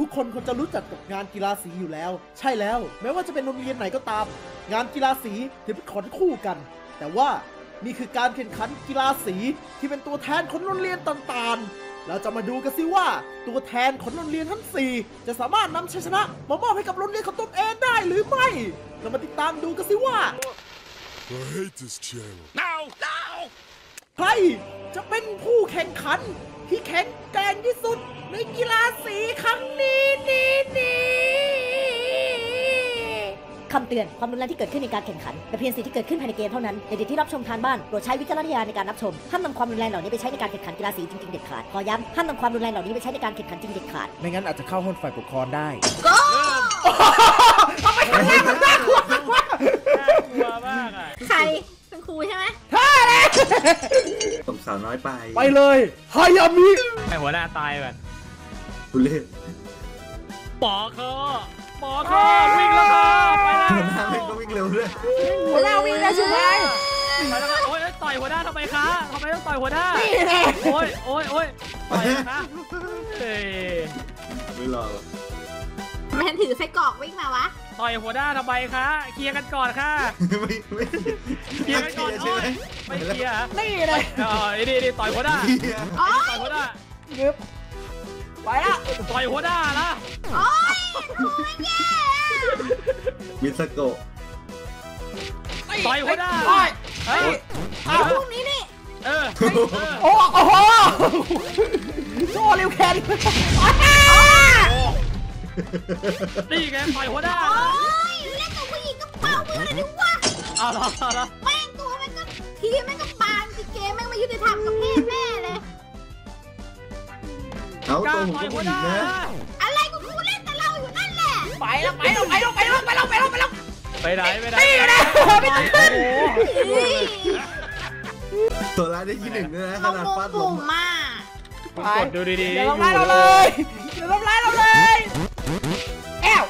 ทุกคนคงจะรู้จักกับงานกีฬาสีอยู่แล้วใช่แล้วแม้ว่าจะเป็นโรงเรียนไหนก็ตามงานกีฬาสีถือเป็นของคู่กันแต่ว่านี่คือการแข่งขันกีฬาสีที่เป็นตัวแทนของโรงเรียนต่างๆเราจะมาดูกันสิว่าตัวแทนของโรงเรียนทั้ง4จะสามารถนำชัยชนะมามอบให้กับโรงเรียนของตนเองได้หรือไม่เรามาติดตามดูกันสิว่าใครจะเป็นผู้แข่งขันที่แข็งแกร่งที่สุดในกีฬาสีครั้งนี้คำเตือนความรุนแรงที่เกิดขึ้นในการแข่งขันแต่เพียงสิ่งที่เกิดขึ้นภายในเกมเท่านั้นเด็กๆที่รับชมทางบ้านโปรดใช้วิจารณญาณในการรับชมห้ามนำความรุนแรงเหล่านี้ไปใช้ในการแข่งขันกีฬาสีจริงๆเด็ดขาดขอย้ำห้ามนำความรุนแรงเหล่านี้ไปใช้ในการแข่งขันจริงเด็ดขาดไม่งั้นอาจจะเข้าห้องฝ่ายปกครองได้ก็เอาไปทำอะไรกันน่ากลัวมากอ่ะใครเป็นครูใช่ไหมท่าเลยสมสาวน้อยไปเลยไฮยามิไอหัวหน้าตายแบบทุเรศปอคอวิ่งแล้วครับไปแล้วหัวหน้าวิ่งก็วิ่งเร็วด้วยหัวหน้าวิ่งแล้วใช่ไหมไปแล้วครับโอ้ยต่อยหัวหน้าทำไมคะทำไมต้องต่อยหัวหน้าโอ้ยต่อยนะไม่รอหรอแมนถือไส้กรอกวิ่งมาวะต่อยหัวหน้าทำไมคะเคลียร์กันก่อนค่ะไม่เคลียร์กันก่อนใช่ไหมไม่เคลียร์นี่เลยนี่ต่อยหัวหน้าเงือบไปละต่อยหัวหน้าละโอ้ยแย่มิสโกะต่อยหัวหน้าเฮ้ยเอาพวกนี้นี่โอ้โหโซ่เร็วแค่นี้นี่ไงต่อยหัวหน้าโอ้ยเล่นตัวผู้หญิงก็เป่ามือเลยดิวะเอาละแม่งตัวแม่งก็ทีแม่งก็ปานสิเกมแม่งไม่ยุติธรรมกับเพศแม่เลยเอาตัวผมก็ดีนะอะไรกูเล่นแต่เราอยู่นั่นแหละไปแล้วไปไหนไม่ได้ตัวร้ายได้ที่หนึ่งด้วยนะขนาดฟาดลงมากไปดูดีๆเดี๋ยวล้มไล่เราเลยแอว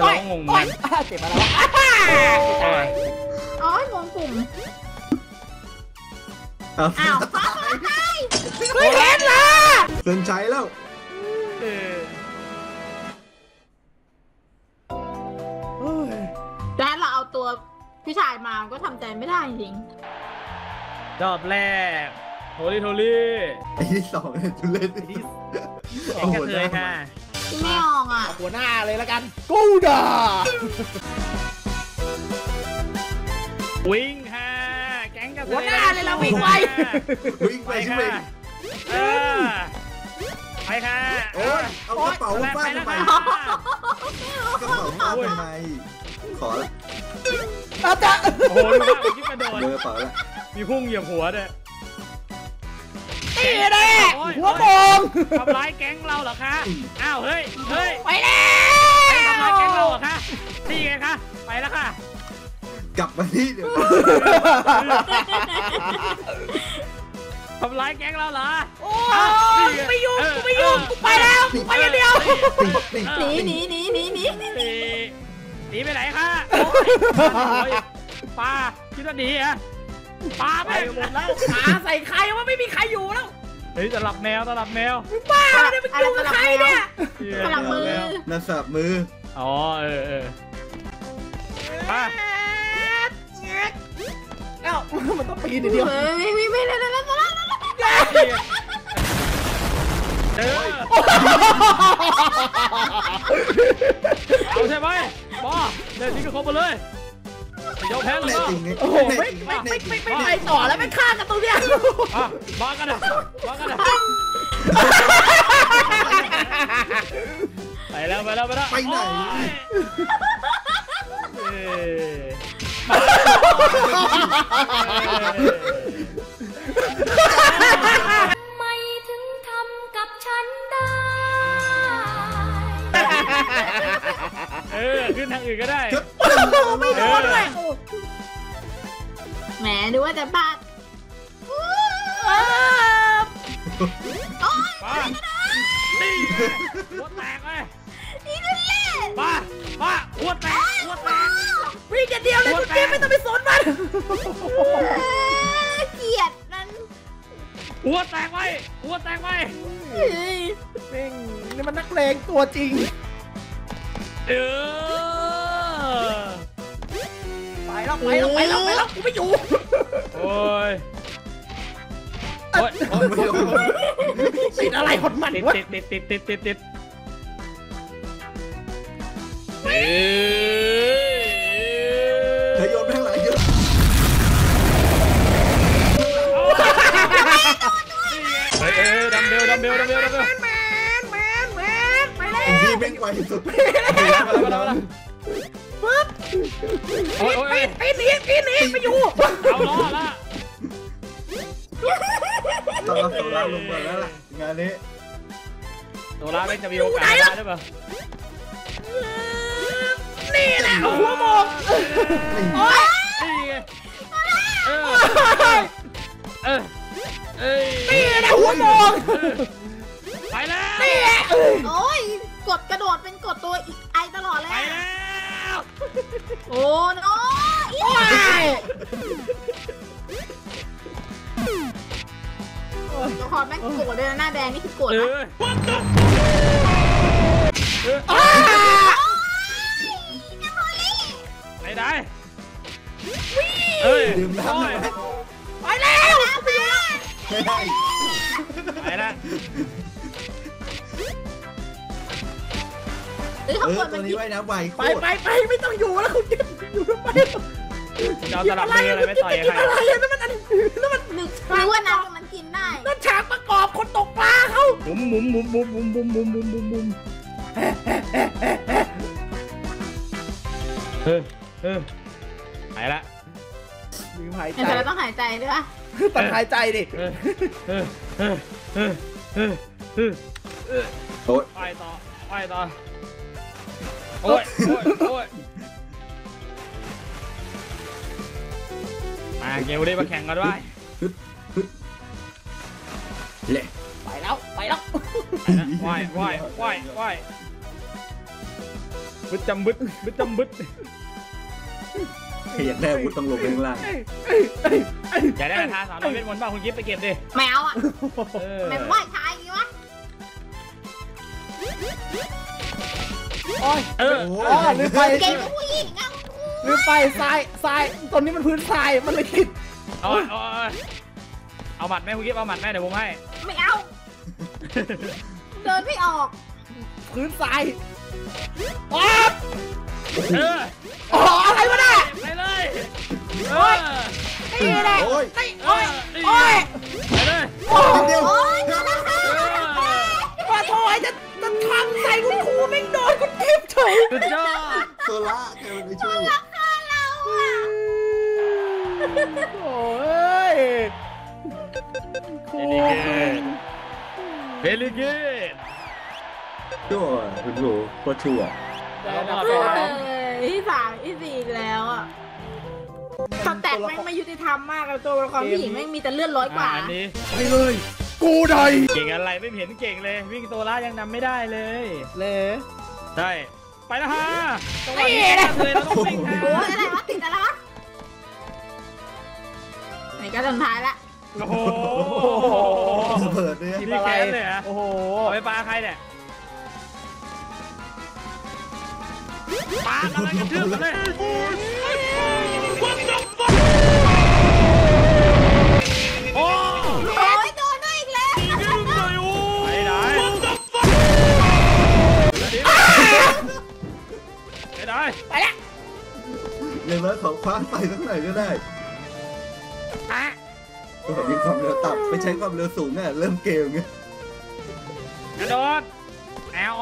เรางงมันเจ็บอะไรอ๋องงปุ่มอ้าวฟ้าตายไม่เห็นล่ะเส้นใจแล้วแต่เราเอาตัวพี่ชายมาก็ทำใจไม่ได้จริงจอบแรกโทลี่ไอ้ที่สองเนี่ยทุเรศที่แข่งกันเลยค่ะไม่ออกอ่ะหัวหน้าเลยละกันกูด่าวิ่งค่ะแข่งกันหัวหน้าเลยเราวิ่งไปใช่ไหมไปค่ะโอ้ยเอากระเป๋าฟาดไปกระเป๋าฟาดไปขอละอาจารย์โอ้ยคิดกระโดดกระเป๋าละมีพุ่งเหยียบหัวด้วยนี่แหละหัวโป่งทำร้ายแก๊งเราเหรอคะอ้าวเฮ้ยไปแล้วทำร้ายแก๊งเราเหรอคะนี่ไงคะไปแล้วค่ะกลับมาที่เดี๋ยวทำร้ายแก๊งเราเหรอโอ้ยไม่ยุ่งกูไปแล้วไปเดียวหนีไปไหนคะปลาคิดว่าหนีอะปลาไปหมดแล้วปลาใส่ใครว่าไม่มีใครอยู่แล้วเฮ้ยสลับแมวป้าไม่ได้ไปดูใครเนี่ยสลับมือน่าสลับมืออ๋อเออป้าเอ้ามันต้องปีนเดียวไม่เอาใช่ไหมบอเดินที่กระโคบไปเลยยกแพ้เลยโอ้โหไม่ไปต่อแล้วไม่ฆ่ากันตรงเนี้ยบ้ากันอะไปแล้วไปไหนไม่ถึงทำกับฉันได้ขึ้นทางอื่นก็ได้ไม่โดนเลยแหมดูว่าจะบาดโอ้ยหัวแตกเลยนี่นั่นแหละบ้าหัวแตกวิ่งอย่างเดียวเลยคุณเกมไม่ต้องไปสนมันเกลียดนั้นหัวแตกไว้ เร่งนี่มันนักเลงตัวจริงไปแล้วไปแล้วไปแล้วไปแล้วกูไม่อยู่โอ้ยติดอะไรหดมันวะติดโยนไปทางไหนเยอะดัมเบลแมนไปเลยพี่เบ่งไวสุดไปแล้วปึ๊บปีนหนีไปอยู่เอาล้อละโซล่าลงมาแล้วล่ะงานนี้โซล่าไม่จะมีโอกาสได้หรือเปล่านี่แหละหัวหมกโอ๊ยนี่ไงนี่แหละหัวหมกไปแล้วนี่แหละโอ๊ยกดกระโดดเป็นกดตัวอีกไอตลอดเลยโอ้โหโอ๊ยตัวคอร์ดแม่งโกรธเลยนะหน้าแดงนี่คือโกรธนะได้เฮ้ยดื่มน้ำไปแล้วไปแล้วตัวนี้ไว้นะไวไปไม่ต้องอยู่แล้วคุณอยู่ทำไมเราสลับมืออะไรไม่ต่อยใครนั่นมันนึกรู้ว่าน้ำมันกินได้นั่นฉากประกอบคนตกปลาเขาหมุนหายละลืมหายใจแต่เราต้องหายใจด้วยป่ะตัดหายใจดิไปต่อโอ้ยมาเกมวันนี้มาแข่งกันด้วยเละไปแล้วไหวบึดจำบึดอยากได้อาวุธต้องลงไปข้างล่างอยากได้ทาสาวน้อยเวทมนต์บ้างคุณกิ๊บไปเก็บดิแมวอ่ะแมวว่ายชายอย่างนี้วะโอ้ยลืมไปเกมผู้หญิงอ่ะลืมไปทรายตอนนี้มันพื้นทรายมันเลยติดเอาหมัดแม่คุณกิ๊บเอาหมัดแม่เดี๋ยวผมให้ไม่เอาเดินไม่ออกพื้นทรายอ๊อฟอ๋ออะไรวะเนี่ยไปเลยตีเลยโอ้ยไปเลยโอ้ยมาถอยจะทำใส่คุณครูแม่งโดนคุณทิพย์เฉยโซล่าเกินไปช่วยรักษาเราอ่ะโอ้ยเบลลี่เกตชั่วคุณครูก็ชั่วที่ 3 ที่ 4แล้วอ่ะสแต็กแม่งไม่ยุติธรรมมากเลยตัวละครผู้หญิงแม่งมีแต่เลื่อนร้อยกว่านี่ไปเลยกูได้เก่งอะไรไม่เห็นเก่งเลยวิ่งโซล่ายังนำไม่ได้เลยได้ไปแล้วฮะไอ้เนี่ยเลยต้องวิ่งอะไรวะติดอะไรวะไหนก็สุดท้ายละโอ้โหเปิดเลยที่แคสเลยอ่ะโอ้โหไปปลาใครเนี่ยปาอะไรกันเชื่อมเลยโอ้ยโดนด้วยอีกแล้วไปไหนไปละอย่างน้อยสองคว้าไปสักหน่อยก็ได้ต้องแบบมีความเร็วต่ำไม่ใช้ความเร็วสูงเนี่ยเริ่มเกมไงกระโดดแอล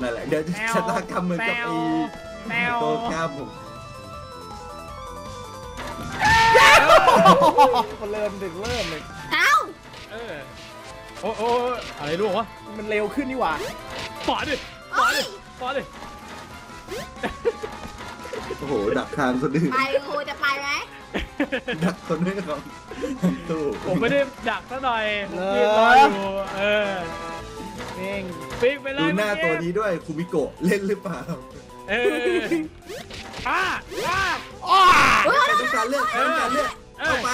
นั่นแหละเดี๋ยวชะตากรรมเหมือนกับอีตัวกล้ามผมเริ่มเลยเอ้าโอ้อะไรลูกวะมันเร็วขึ้นนี่หว่าปอดดิโอ้โหดักทางคนอื่นไปครูจะไปไหมดักคนนี้ก่อนตู้ผมไม่ได้ดักซะหน่อยยืนรออยู่ดูหน้าตัวนี้ด้วยคุมิโกะเล่นหรือเปล่าต้องการเลือกเอาไป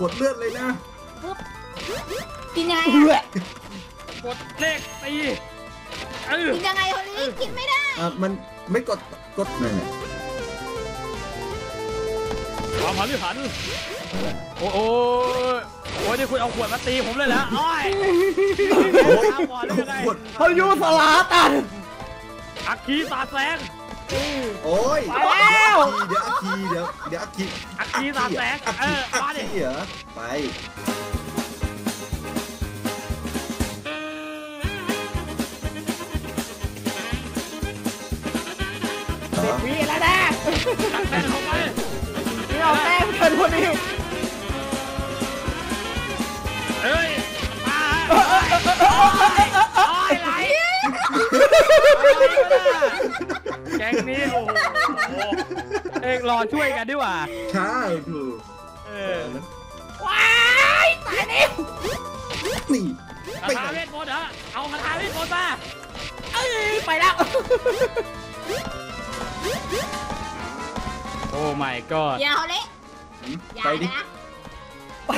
กดเลือดเลยนะ กินยังไงกดเลขตีกินยังไงคนนี้กินไม่ได้มันไม่กดเลยความหันหรือหันโอ้โหโอ้ยนี่คุณเอาขวดมาตีผมเลยแล้วโอ้ยพายุสลาตันอัคคีสาแสงโอ้ยไปแล้วเดี๋ยวอัคคีสาแสงมาดิไปมีแล้วนะแม่ของมันนี่เอาแม่เป็นคนนี้เฮ้ยมาโอ้ยไหลแกงนี้โอ้เอ็งรอช่วยกันดีกว่าใช่ถูกว้ายตายแล้วนี่ไปหาเวทมนต์เหรอเอาคาถาเวทมนต์มาไปแล้วโอ้ my god อย่าเอาเลยไปดิไป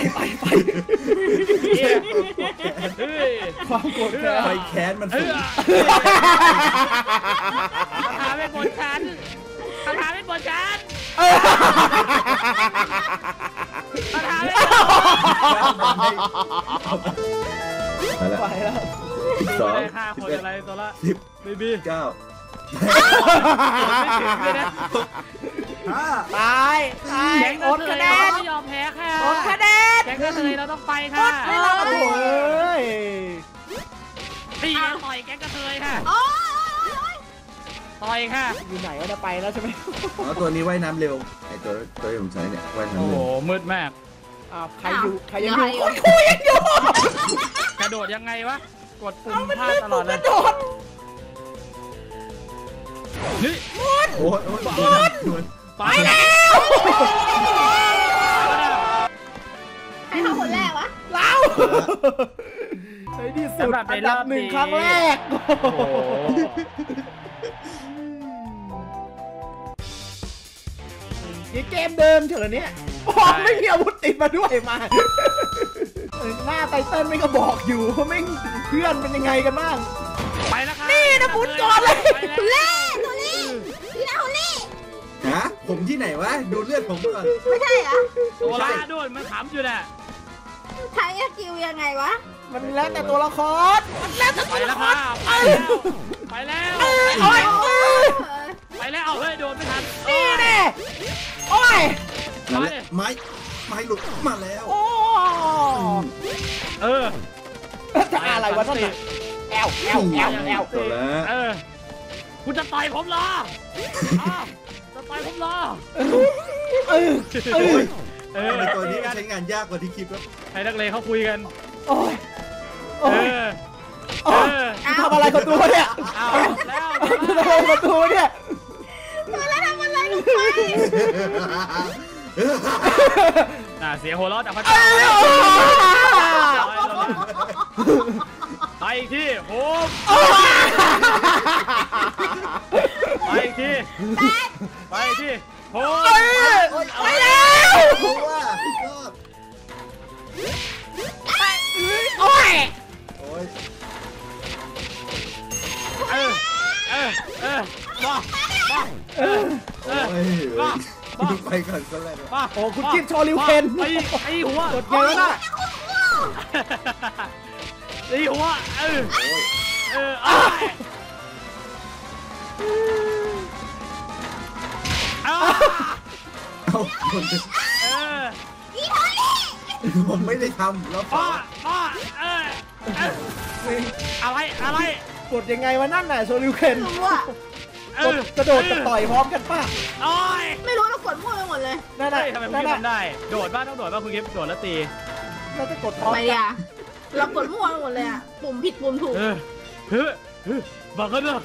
ความโกรธไฟแค้นมันสุดทำให้บนชั้นไปแล้ว12 11 10 9ตายอดคะแนนไม่ยอมแพ้ค่ะอดคะแนนแข่งกันเลยเราต้องไปค่ะตีกันต่อยแกกันเลยค่ะต่อยค่ะอยู่ไหนว่าจะไปแล้วใช่ไหมตัวนี้ว่ายน้ำเร็วไอตัวผมใช้เนี่ยว่ายน้ำเร็วโอ้มืดมากใครยังอยู่คุยยังอยู่กระโดดยังไงวะกดปุ่มพลาดตลอดเลยนี่โดนไปแล้วให้เขาคนแรกวะเราใช้ที่สุดอันดับหนึ่งครั้งแรกนี่เกมเดิมเฉยเนี่ยไม่มีอาวุธติดมาด้วยมาหน้าไตเติ้ลไม่ก็บอกอยู่ว่าไม่เพื่อนเป็นยังไงกันบ้างไปแล้วครับนี่นะบุญก่อนเลยตัวเล่ฮะผมที่ไหนวะดูเลือดผมก่อนไม่ใช่เหรอตัวล่าด้วยมันขำอยู่น่ะใช้สกิลยังไงวะมันแล้วแต่ตัวละครมันแล้วแต่ตัวละครไปแล้วไปแล้วเอาเลยโดนไม่ทันนี่แน่โอ้ยไม้หลุดมาแล้วโอ้จะอะไรวะท่านแอลคุณจะต่อยผมเหรอจะต่อยผมเหรอตัวนี้ใช้งานยากกว่าที่คิดแล้วให้นักเลงเขาคุยกันโอ้ยทำอะไรกับตัวเนี่ยแล้วทำอะไรกับตัวเนี่ยมาแล้วทำอะไรกับตัวน่าเสียหัวเราะแต่พัดไปที่โฮมไปที่โฮมไปแล้วโอ้ยไปก่อนก็แล้วโอ้คุณกินชอริวเคนไอหัวกดเยอะนะไอหัวเอาคนอีฮอลลี่ผมไม่ได้ทำแล้วอะไรกดยังไงวะนั่นน่ะชอริวเคนกระโดดต่อยพร้อมกันป่ะไม่รู้เรากดมั่วไปหมดเลยได้ทำไมคุณทำได้โดดบ้างต้องโดดบ้างคุณกิฟต์โดดแล้วตีเราจะกดพร้อมกันเรากดมั่วไปหมดเลยอ่ะปุ่มผิดปุ่มถูกบอกกันนะ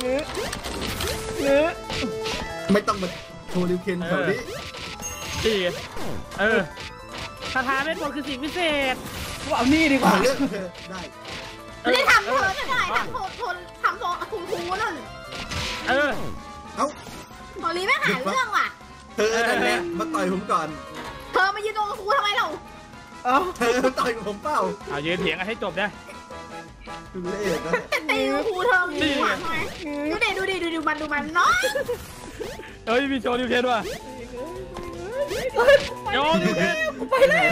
เนื้อไม่ต้องมาโชว์ริวเคนแถวนี้ตีคาถาเวทมนต์คือสิ่งพิเศษว่าเอานี่ดีกว่าได้นี่ทำเธอจะได้ทำโทนคุ้มๆนั่นเอ้าตอนนี้ไม่หาเรื่องว่ะเธอนั่นแหละมาต่อยผมก่อนเธอมายืนตรงคุ้มทำไมเรา เอ้าเธอต่อยผมเปล่าเอายืนเถียงกันให้จบนะดูเด็กนะไอ้ครูเธอมีหวังไหมดูเด็กดูมันน้อยเฮ้ยมีโจนิวเทนว่ะโจนิวเทนไปเลย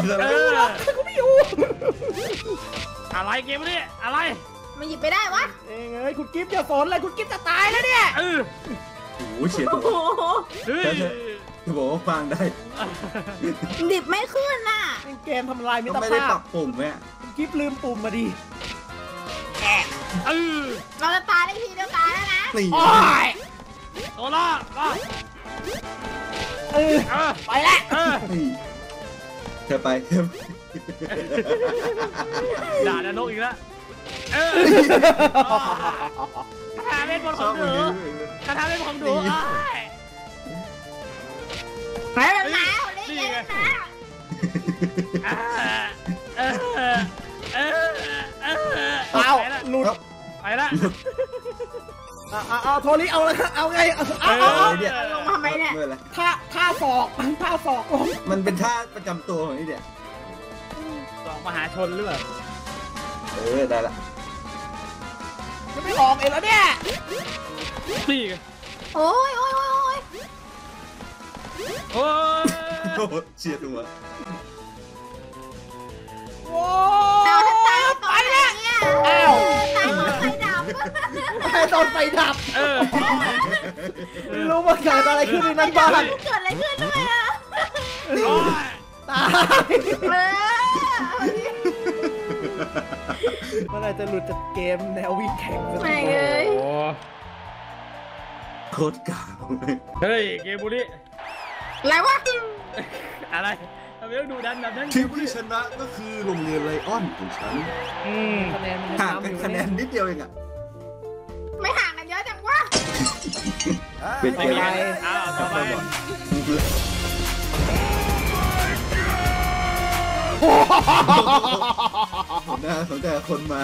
กูไม่อยู่อะไรเกมนี้อะไรมันหยิบไปได้วะเอ้ยคุณกิฟต์จะสอนอะไรคุณกิฟต์จะตายแล้วเนี่ยโอ้โหเฉียดตัวโอ้โหฟังได้หยิบไม่ขึ้นน่ะเกมทำลายมิตรภาพไม่ได้ปรับปุ่มแม่คุณกิฟต์ลืมปุ่มมาดิเราจะตายได้ทีเดียวตายแล้วนะโอ้ยโดนล่ะไปแล้วเธอไปด่านนกอีกแล้วคาถาเล่นบอลของหนูคาถาเล่นของหนูไปแล้วนะนี่ไงเอาหลุดไปละเอาโทลิเอาเลยเอาไงเอาเนี่ยลงมาไหมเนี่ยท่าศอกมันเป็นท่าประจำตัวของนี่เดี๋ยวศอกมหาชนเลือดได้ละจะไม่ออกเองแล้วเนี่ยนี่โอ้ยเฉียดตัวโอ้ตายแล้วตายตอนไฟดับรู้ว่าเกิดอะไรขึ้นในนั้นบ้างเกิดอะไรขึ้นทำไมอ่ะตายเมื่อไรจะหลุดจากเกมแนววิ่งแข่งสักทีโคตรกาวเฮ้ยเกมบุรีอะไรวะอะไรทำไมต้องดูดันแบบนั้นทีมที่ชนะก็คือโรงเรียนไลออนของฉันห่างกันคะแนนนิดเดียวเองอ่ะไม่ห่างกันเยอะจังวะเป็นเกมอะไรต่อไปน่าสนใจคนมา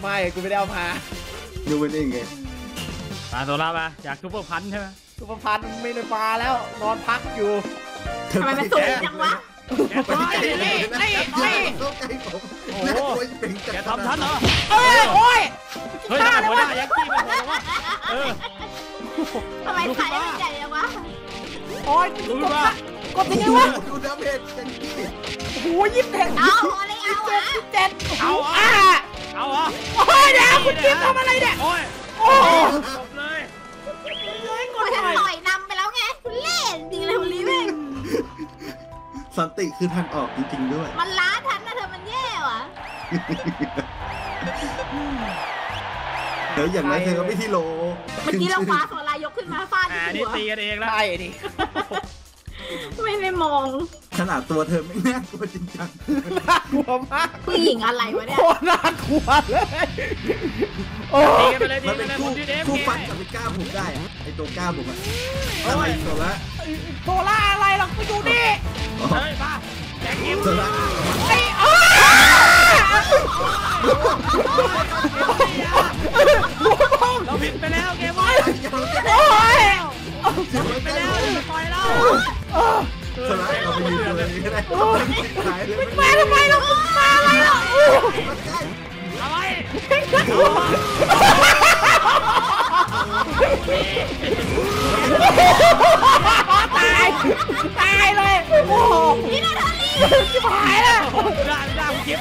ไม่กูไม่ได้เอามาดูเป็นเองไงมาโซล่ามาอยากซุปเปอร์พันใช่ไหมซุปเปอร์พันไม่ได้มาแล้วนอนพักอยู่ทำไมมันสูงจังวะนี่โอ้โหแกทำทันเหรอเอ้ยโอ้ยเฮ้ยทำไมได้ยักษ์ตีมาหัววะทำไมใครไม่ใจเลยวะโอ้ยดูดิวะกดยังไงวะดูดาเมจโอ้ย27เอาอะไรเอาอะ27เอาอะเอาอะโอ้ยเดี๋ยวคุณจิ๊บทำอะไรเนี่ยโอ้ยโอ้ยจบเลยกดเลยต่อยนำไปแล้วไงคุณเล่นจริงเลยคุณลิเว่งสันติคือทางออกจริงๆด้วยมันล้าทันนะเธอมันแย่หว่ะเดี๋ยวอย่างนั้นเธอก็ไม่ที่โลเมื่อกี้เราคว้าโซลายกขึ้นมาฟาดที่หัวนี่ตีกันเองแล้วใช่ดิไม่มองขนาดตัวเธอไม่น่ากลัวจริงจังน่ากลัวมากผู้หญิงอะไรวะเนี่ยโคตรน่ากลัวเลยโอ้ยมันเป็นคู่ฟันกับไอ้ก้าผมได้ไอ้ตัวก้าผมอะอะไรโซล่าอะไรหรอกไปดูดิเฮ้ยป้าแจ็คกิ้มโซล่าไอ้โอ้ยเราผิดไปแล้วแกวะโอ้ยผิดไปแล้วจะปล่อยเราสลายเราไปยืนเลยก็ได้ไม่ทำไมเราปุ๊บมาอะไรหรออะไรตายเลยโอ้โหนี่นาทาลีหายแล้วด่าเก็บ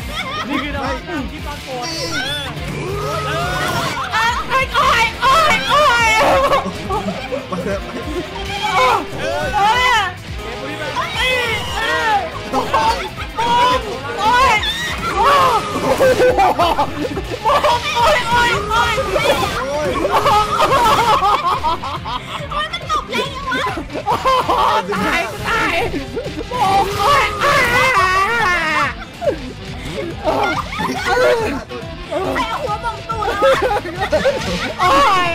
นี่คืออะไรที่ตอนโกรธโอ้ยมันตบแรงยังวะตายโอ้ยใครเอาหัวมองตูดโอ้ย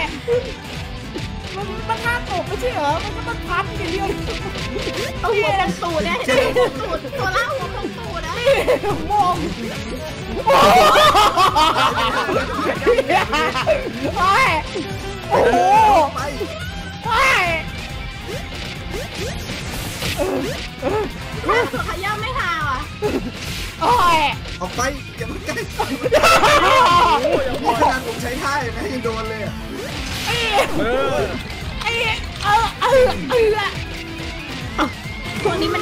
มันน่าตกไม่ใช่เหรอมันก็ต้องพับอย่างเดียวต้องหัวมองตูดเนี่ยตัวล่าหัวมองตูดนะมองโอ้โหไปขยับไม่ห่าว่ะ โอ้ยออกไปอย่ามาใกล้นี่ขนาดผมใช้ท่าอย่างนี้ยังโดนเลยอ่ะตัวนี้มัน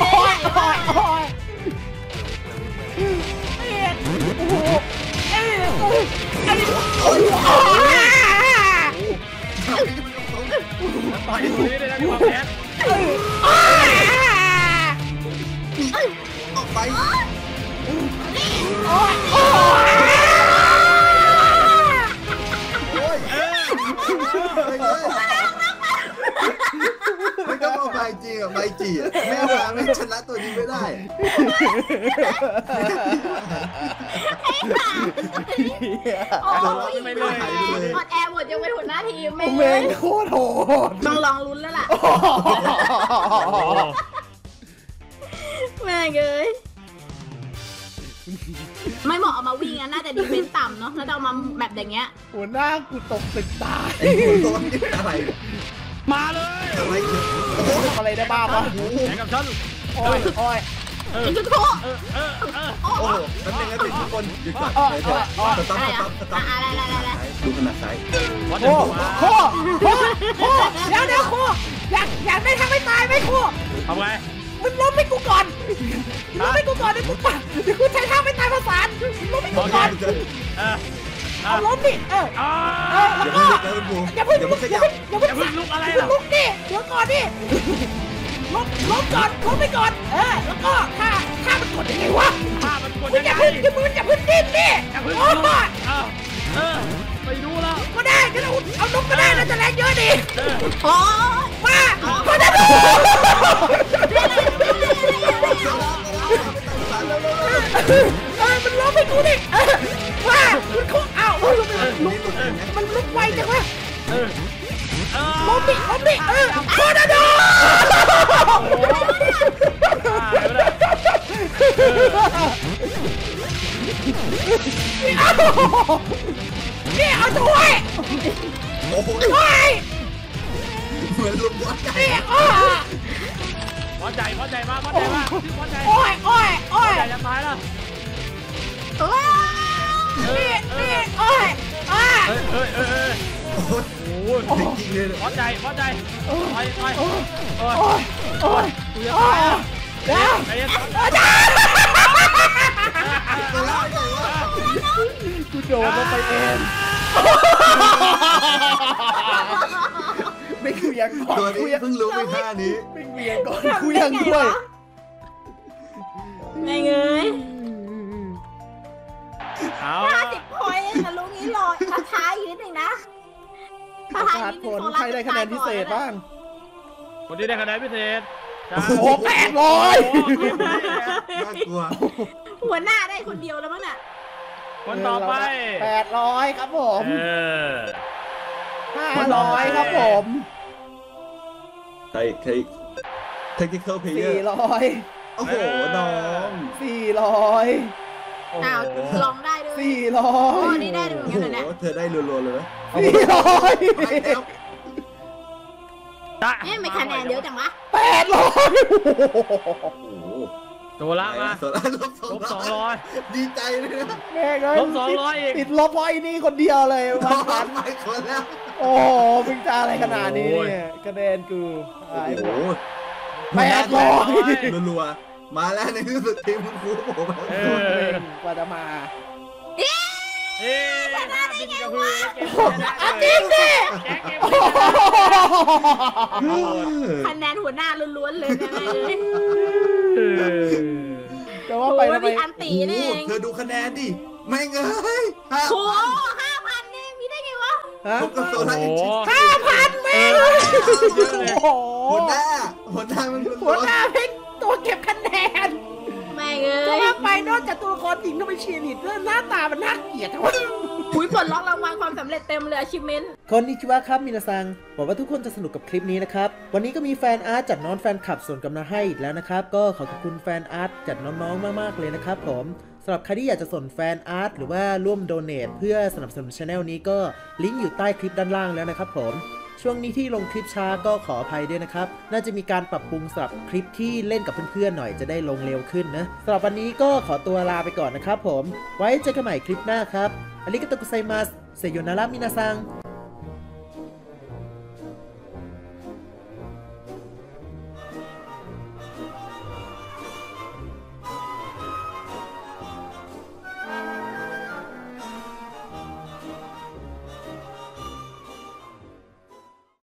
โอ้ยโอ้ยโอ้ยต่อยดูนี่เลยนะพี่บอลแคทออกไปไม่ต้องเอาใบจีกับใบจีไม่เอามาไม่ชนะตัวนี้ไม่ได้ไม่เลยหมดแอร์หมดยังไม่หุ่นหน้าทีไม่เลยโคตรโหดต้องลองลุ้นแล้วล่ะแม่เกยไม่เหมาะเอามาวิ่งน่าจะดีเฟนซ์ต่ำเนาะแล้วเอามาแบบอย่างเงี้ยหัวหน้ากูตกตึกตายไอ้หัวโตนี่เป็นอะไรมาเลยอะไรได้บ้างวะแข่งกับฉันโอ้ยโอ้ยยิงจุดโทษโอ้โหมันเป็นอะไรทุกคนหยุดก่อนสต๊อปอะไรดูขนาดไซส์โอ้โหเดี๋ยวโคอยากได้ทำให้ตายไหมโคทำไงมึงล้มให้กูก่อนเดี๋ยวกูปัดเดี๋ยวกูใช้ท่าไม่ตายภาษาล้มให้กูก่อนเอาล้มดิแล้วก็อย่าเพิ่งลุกอะไรหรอลุกดิเดี๋ยวก่อนดิล้มไปก่อนแล้วก็ท่ามันกดยังไงวะท่ามันกดยังไงอย่าเพิ่งดิ้นดิโอ้โหไปดูแล้วก็ได้ก็เอาล้มก็ได้เราจะแรงเยอะดิอ๋อมาก็ได้มันล้มไปกูดิว่ามันเขาอ้าวมันลุกไวจังวะล้มดิโคตรดุนี่เอาช่วยเหมือนลุกวัดใจวัดใจมากโอ้ยจะตายแล้วนี่โอ้ยโอ้ยจริงเลยวัดใจโอ้ยแล้วกูโดนลงไปเองไม่คุยยังก่อนเพิ่งรู้ไปท่านี้ไม่คุยยังก่อนคุยยังด้วยไงเงย50 พอยต์แต่ลุงนี้รอท้ายอยู่นิดหนึ่งนะขาดผลใครได้คะแนนพิเศษบ้างคนที่ได้คะแนนพิเศษ800น่ากลัวหัวหน้าได้คนเดียวแล้วมั้งน่ะคนต่อไป800ครับผม500ครับผมTechnical Player 400โอ้โหน้อง400อ้าวลองได้ด้วย400อันนี้ได้ด้วยเหมือนกันนะเธอได้รัวๆเลยนะ400นี่ไม่คะแนนเยอะจังวะ800ตัวละมาลบ 200ดีใจเลยนะแม่เอ้ยลบ 200อีกติดลบไว้นี่คนเดียวเลยวันไม่คนแล้วโอ้มึงจะอะไรขนาดนี้คะแนนกู800รัวๆมาแล้วในที่สุดทีมคุณครูผมกว่าจะมาชนะได้ไงวะจริงดิคะแนนหัวหน้าล้วนๆเลยแต่ว่าไปแล้วไปอันตีนี่เธอดูคะแนนดิไม่เงยโอ้5,000นี่มีได้ไงวะ5,000ไม่เลยหัวหน้ามันหัวหน้าเพ่งตัวเก็บคะแนนไม่เงยแล้วไปนอกจากตัวคนจริงต้องไปเชียร์หนิเรื่องหน้าตามันน่าเกลียดทั้งวันคุยปลดล็อกรางวัลความสำเร็จเต็มเลย achievement คนนิชิวะครับมินาซังหวังว่าทุกคนจะสนุกกับคลิปนี้นะครับวันนี้ก็มีแฟนอาร์ตจากน้องแฟนคลับส่วนกำลังให้อีกแล้วนะครับก็ขอขอบคุณแฟนอาร์ตจากน้องๆมากๆเลยนะครับผมสำหรับใครที่อยากจะส่งแฟนอาร์ตหรือว่าร่วมโดเนทเพื่อสนับสนุนชาแนลนี้ก็ลิงก์อยู่ใต้คลิปด้านล่างแล้วนะครับผม ช่วงนี้ที่ลงคลิปช้าก็ขออภัยด้วยนะครับน่าจะมีการปรับปรุงสำหรับคลิปที่เล่นกับเพื่อนๆหน่อยจะได้ลงเร็วขึ้นนะสำหรับวันนี้ก็ขอตัวลาไปก่อนนะครับผมไว้เจอกันใหม่คลิปหน้าครับอาริกาโตกุไซมัสเซโยนาระมินาซัง